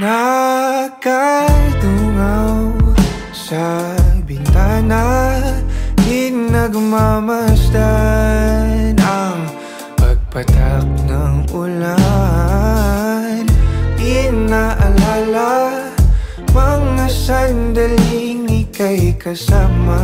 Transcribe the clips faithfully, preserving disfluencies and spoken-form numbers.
Nakadungaw sa bintana, hinagmamasdan ang pagpatak ng ulan. Inaalala mga sandaling ika'y kasama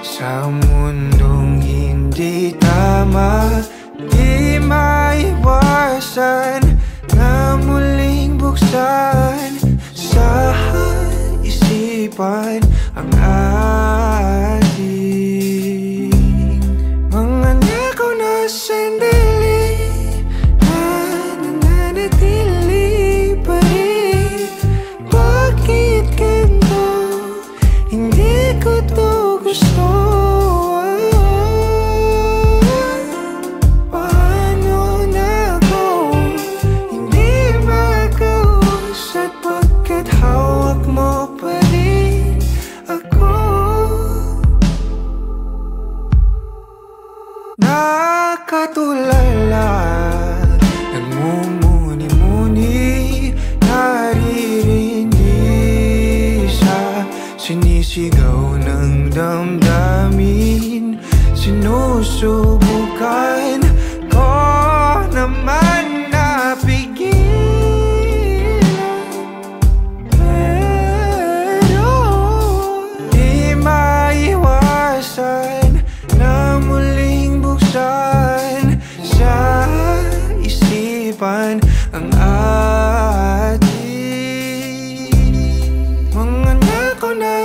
sa mundong hindi tama. Di maiwasan na muling buksan sa isipan ang ating mga nakaw na sandali na nananatili pa rin. Bakit ganito? Hindi ko to gusto. Nakatulala, nagmumuni-muni, naririnig sa sinisigaw ng damdamin. Sinusubukan ko naman na pigilan, pero di maiwasan sa isipan ang ating mga nakaw na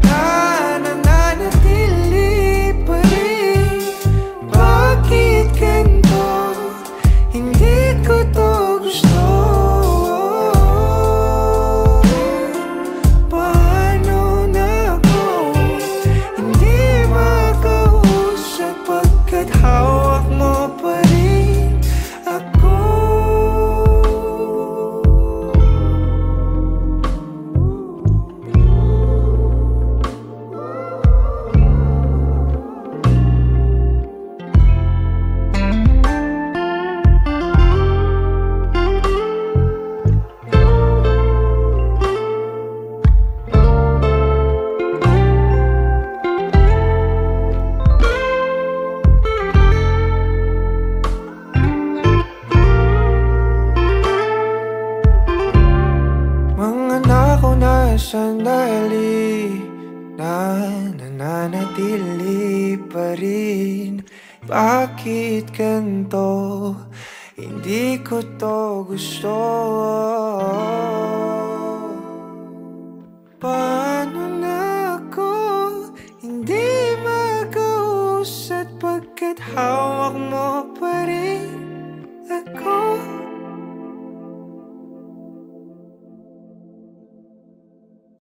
na nananatili pa rin. Bakit ganito? Hindi ko to gusto. Hawak mo pa rin ako. Sandali na nananatili pa rin. Bakit ganito? Hindi ko to gusto.